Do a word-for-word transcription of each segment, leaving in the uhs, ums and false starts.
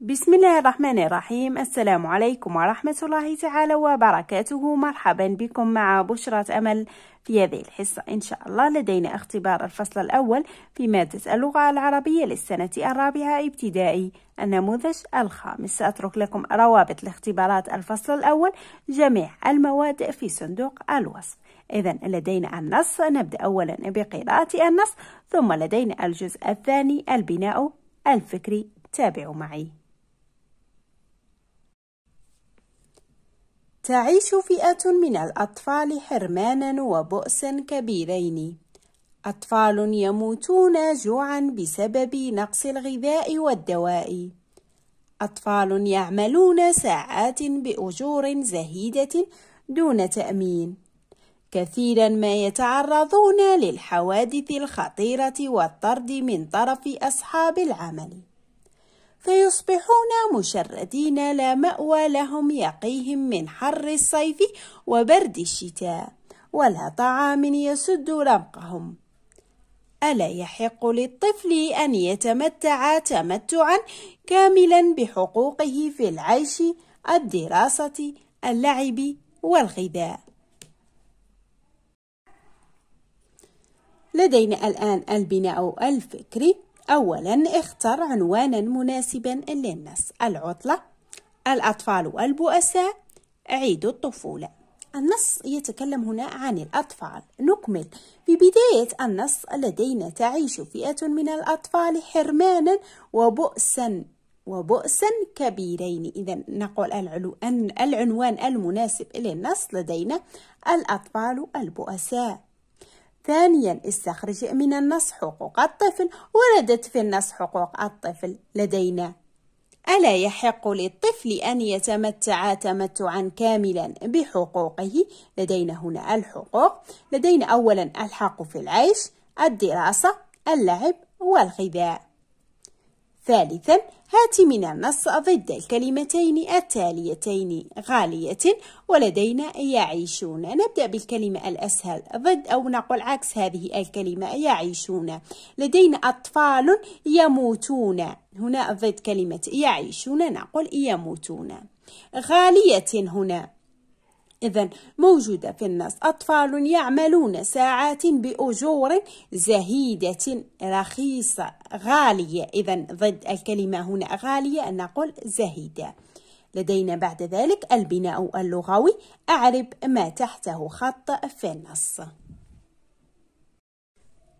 بسم الله الرحمن الرحيم. السلام عليكم ورحمة الله تعالى وبركاته. مرحبا بكم مع بشرة أمل. في هذه الحصة إن شاء الله لدينا اختبار الفصل الأول في مادة اللغة العربية للسنة الرابعة ابتدائي، النموذج الخامس. سأترك لكم روابط لاختبارات الفصل الأول جميع المواد في صندوق الوصف. إذن لدينا النص، نبدأ أولا بقراءة النص، ثم لدينا الجزء الثاني البناء الفكري. تابعوا معي. تعيش فئة من الأطفال حرماناً وبؤساً كبيرين. أطفال يموتون جوعاً بسبب نقص الغذاء والدواء. أطفال يعملون ساعات بأجور زهيدة دون تأمين. كثيراً ما يتعرضون للحوادث الخطيرة والطرد من طرف أصحاب العمل، فيصبحون مشردين لا مأوى لهم يقيهم من حر الصيف وبرد الشتاء، ولا طعام يسد رمقهم. ألا يحق للطفل أن يتمتع تمتعا كاملا بحقوقه في العيش، الدراسة، اللعب والغذاء. لدينا الآن البناء الفكري. أولاً اختر عنواناً مناسباً للنص. العطلة، الأطفال والبؤساء، عيد الطفولة. النص يتكلم هنا عن الأطفال. نكمل في بداية النص. لدينا تعيش فئة من الأطفال حرماناً وبؤساً وبؤساً كبيرين. إذا نقول أن العنوان المناسب للنص لدينا الأطفال البؤساء. ثانياً استخرج من النص حقوق الطفل. وردت في النص حقوق الطفل. لدينا ألا يحق للطفل أن يتمتع تمتعاً كاملاً بحقوقه. لدينا هنا الحقوق. لدينا أولاً الحق في العيش، الدراسة، اللعب والغذاء. ثالثاً هات من النص ضد الكلمتين التاليتين غالية. ولدينا يعيشون. نبدأ بالكلمة الأسهل ضد، أو نقول عكس هذه الكلمة يعيشون. لدينا أطفال يموتون. هنا ضد كلمة يعيشون نقول يموتون. غالية هنا، إذن موجودة في النص. أطفال يعملون ساعات بأجور زهيدة، رخيصة، غالية. إذن ضد الكلمة هنا غالية نقول زهيدة. لدينا بعد ذلك البناء اللغوي. أعرب ما تحته خط في النص.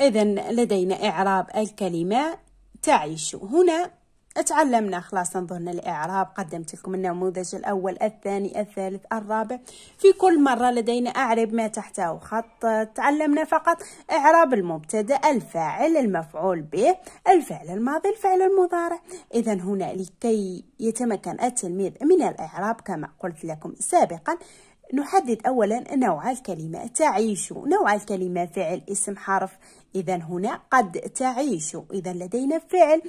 إذن لدينا إعراب الكلمة تعيش. هنا تعلمنا خلاص نظن الإعراب. قدمت لكم النموذج الأول، الثاني، الثالث، الرابع. في كل مرة لدينا أعرب ما تحته خط. تعلمنا فقط إعراب المبتدأ، الفاعل، المفعول به، الفعل الماضي، الفعل المضارع. إذا هنا لكي يتمكن التلميذ من الإعراب كما قلت لكم سابقا، نحدد أولا نوع الكلمة تعيش. نوع الكلمة فعل، اسم، حرف. إذا هنا قد تعيش. إذا لدينا فعل.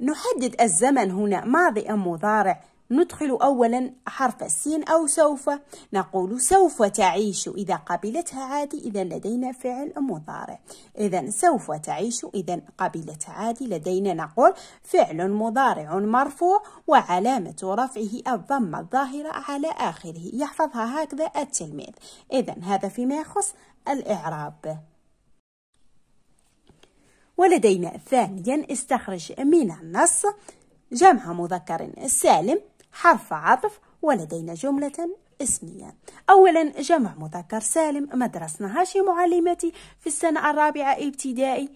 نحدد الزمن هنا ماضي أم مضارع. ندخل أولا حرف السين أو سوف. نقول سوف تعيش. إذا قبلتها عادي. إذا لدينا فعل مضارع. إذا سوف تعيش. إذا قبلتها عادي. لدينا نقول فعل مضارع مرفوع وعلامة رفعه الضمة الظاهرة على آخره. يحفظها هكذا التلميذ. إذا هذا فيما يخص الإعراب. ولدينا ثانيا استخرج من النص جمع مذكر سالم، حرف عطف، ولدينا جملة اسمية. أولا جمع مذكر سالم. مدرسنا هاشي معلمتي في السنة الرابعة ابتدائي.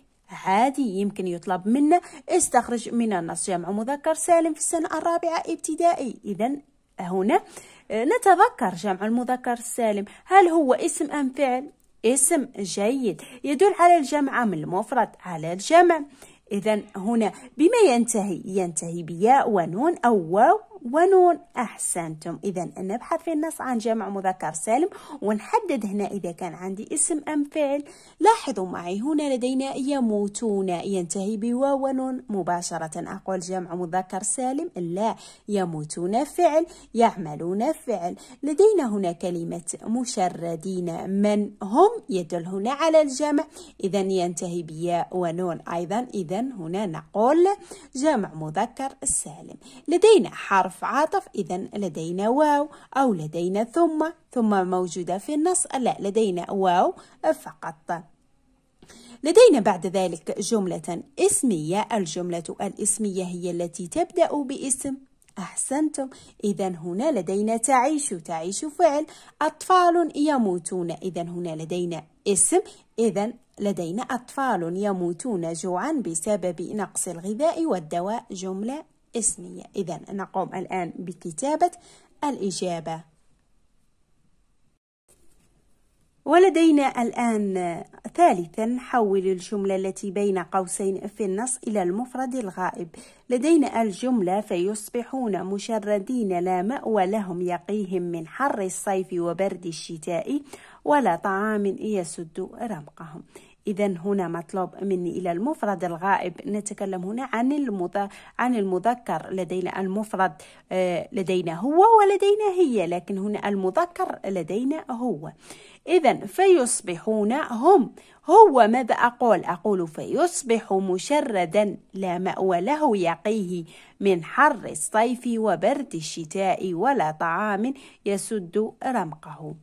عادي يمكن يطلب منا استخرج من النص جمع مذكر سالم في السنة الرابعة ابتدائي. إذا هنا نتذكر جمع المذكر السالم. هل هو اسم أم فعل؟ اسم. جيد. يدل على الجمع من المفرد على الجمع. إذا هنا بما ينتهي؟ ينتهي بياء ونون أو واو ونون. أحسنتم. إذا نبحث في النص عن جمع مذكر سالم ونحدد هنا إذا كان عندي اسم أم فعل. لاحظوا معي هنا لدينا يموتون ينتهي بواو ونون مباشرة. أقول جمع مذكر سالم؟ لا، يموتون فعل، يعملون فعل. لدينا هنا كلمة مشردين، من هم يدل هنا على الجمع، إذا ينتهي بياء ونون أيضا، إذا هنا نقول جمع مذكر سالم. لدينا حرف عطف، إذا لدينا واو أو لدينا ثم، ثم موجودة في النص؟ لا، لدينا واو فقط. لدينا بعد ذلك جملة اسمية. الجملة الاسمية هي التي تبدأ باسم. أحسنتم. إذا هنا لدينا تعيش، تعيش فعل، أطفال يموتون، إذا هنا لدينا اسم، إذا لدينا أطفال يموتون جوعا بسبب نقص الغذاء والدواء، جملة اسمية. إذا نقوم الآن بكتابة الإجابة. ولدينا الآن ثالثا، حول الجملة التي بين قوسين في النص إلى المفرد الغائب. لدينا الجملة فيصبحون مشردين لا مأوى لهم يقيهم من حر الصيف وبرد الشتاء ولا طعام يسد رمقهم. إذا هنا مطلوب مني إلى المفرد الغائب، نتكلم هنا عن المذ... عن المذكر. لدينا المفرد آه لدينا هو ولدينا هي، لكن هنا المذكر لدينا هو. إذا فيصبحون هم، هو ماذا أقول؟ أقول فيصبح مشردا لا مأوى له يقيه من حر الصيف وبرد الشتاء ولا طعام يسد رمقه.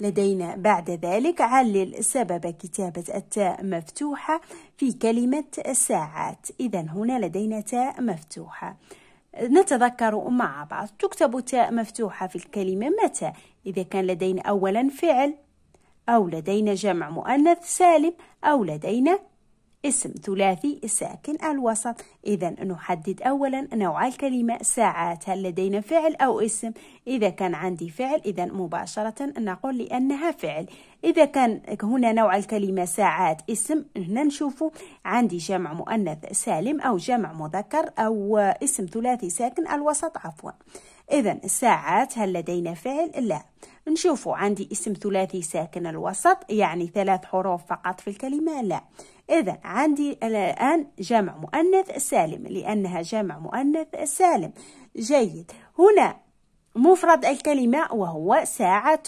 لدينا بعد ذلك علل سبب كتابة التاء مفتوحة في كلمة ساعات. إذا هنا لدينا تاء مفتوحة، نتذكر مع بعض. تكتب تاء مفتوحة في الكلمة متى؟ إذا كان لدينا أولا فعل أو لدينا جمع مؤنث سالم أو لدينا اسم ثلاثي ساكن الوسط. إذا نحدد أولا نوع الكلمة ساعات، هل لدينا فعل أو اسم؟ إذا كان عندي فعل إذا مباشرة نقول لأنها فعل. إذا كان هنا نوع الكلمة ساعات اسم، هنا نشوف عندي جمع مؤنث سالم أو جمع مذكر أو اسم ثلاثي ساكن الوسط عفوا. إذا ساعات هل لدينا فعل؟ لا. نشوف عندي اسم ثلاثي ساكن الوسط، يعني ثلاث حروف فقط في الكلمة؟ لا. إذا عندي الآن جمع مؤنث سالم لأنها جمع مؤنث سالم. جيد. هنا مفرد الكلمة وهو ساعة،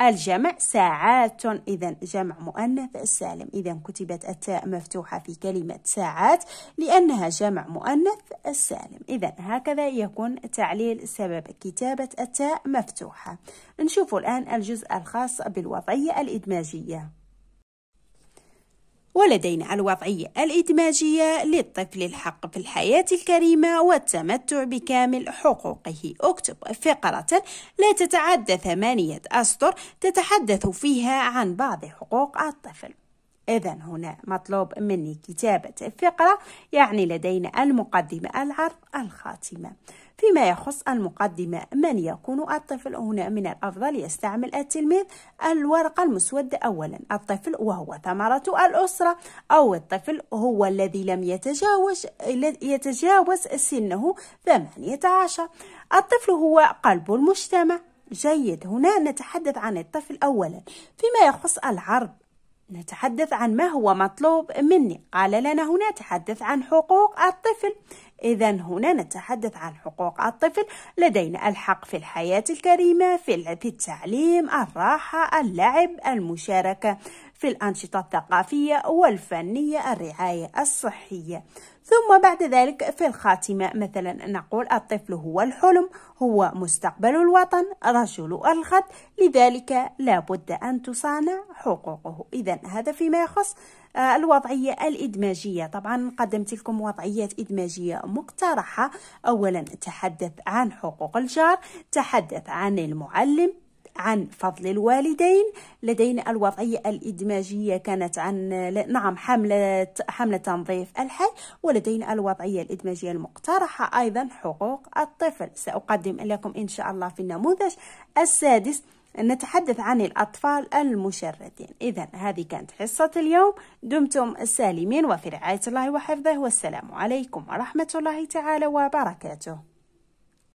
الجمع ساعات، إذا جمع مؤنث سالم. إذا كتبت التاء مفتوحة في كلمة ساعات لأنها جمع مؤنث سالم. إذا هكذا يكون تعليل سبب كتابة التاء مفتوحة. نشوف الآن الجزء الخاص بالوضعية الإدماجية. ولدينا الوضعية الإدماجية: للطفل الحق في الحياة الكريمة والتمتع بكامل حقوقه. اكتب فقرة لا تتعدى ثمانية أسطر تتحدث فيها عن بعض حقوق الطفل. إذا هنا مطلوب مني كتابة فقرة، يعني لدينا المقدمة، العرض، الخاتمة. فيما يخص المقدمة، من يكون الطفل؟ هنا من الأفضل يستعمل التلميذ الورقة المسودة أولا. الطفل وهو ثمرة الأسرة، أو الطفل هو الذي لم يتجاوز يتجاوز سنه ثمانية عشر. الطفل هو قلب المجتمع. جيد. هنا نتحدث عن الطفل أولا. فيما يخص العرض، نتحدث عن ما هو مطلوب مني. قال لنا هنا تحدث عن حقوق الطفل، إذا هنا نتحدث عن حقوق الطفل. لدينا الحق في الحياة الكريمة، في التعليم، الراحة، اللعب، المشاركة في الأنشطة الثقافية والفنية، الرعاية الصحية. ثم بعد ذلك في الخاتمة مثلا نقول الطفل هو الحلم، هو مستقبل الوطن، رجل الغد، لذلك لا بد أن تصان حقوقه. إذا هذا فيما يخص الوضعية الإدماجية. طبعا قدمت لكم وضعيات إدماجية مقترحة. أولا تحدث عن حقوق الجار، تحدث عن المعلم، عن فضل الوالدين. لدينا الوضعية الإدماجية كانت عن نعم حملة حملة تنظيف الحي، ولدينا الوضعية الإدماجية المقترحة أيضا حقوق الطفل. سأقدم لكم إن شاء الله في النموذج السادس، نتحدث عن الأطفال المشردين. إذا هذه كانت حصة اليوم. دمتم سالمين وفي رعاية الله وحفظه، والسلام عليكم ورحمة الله تعالى وبركاته.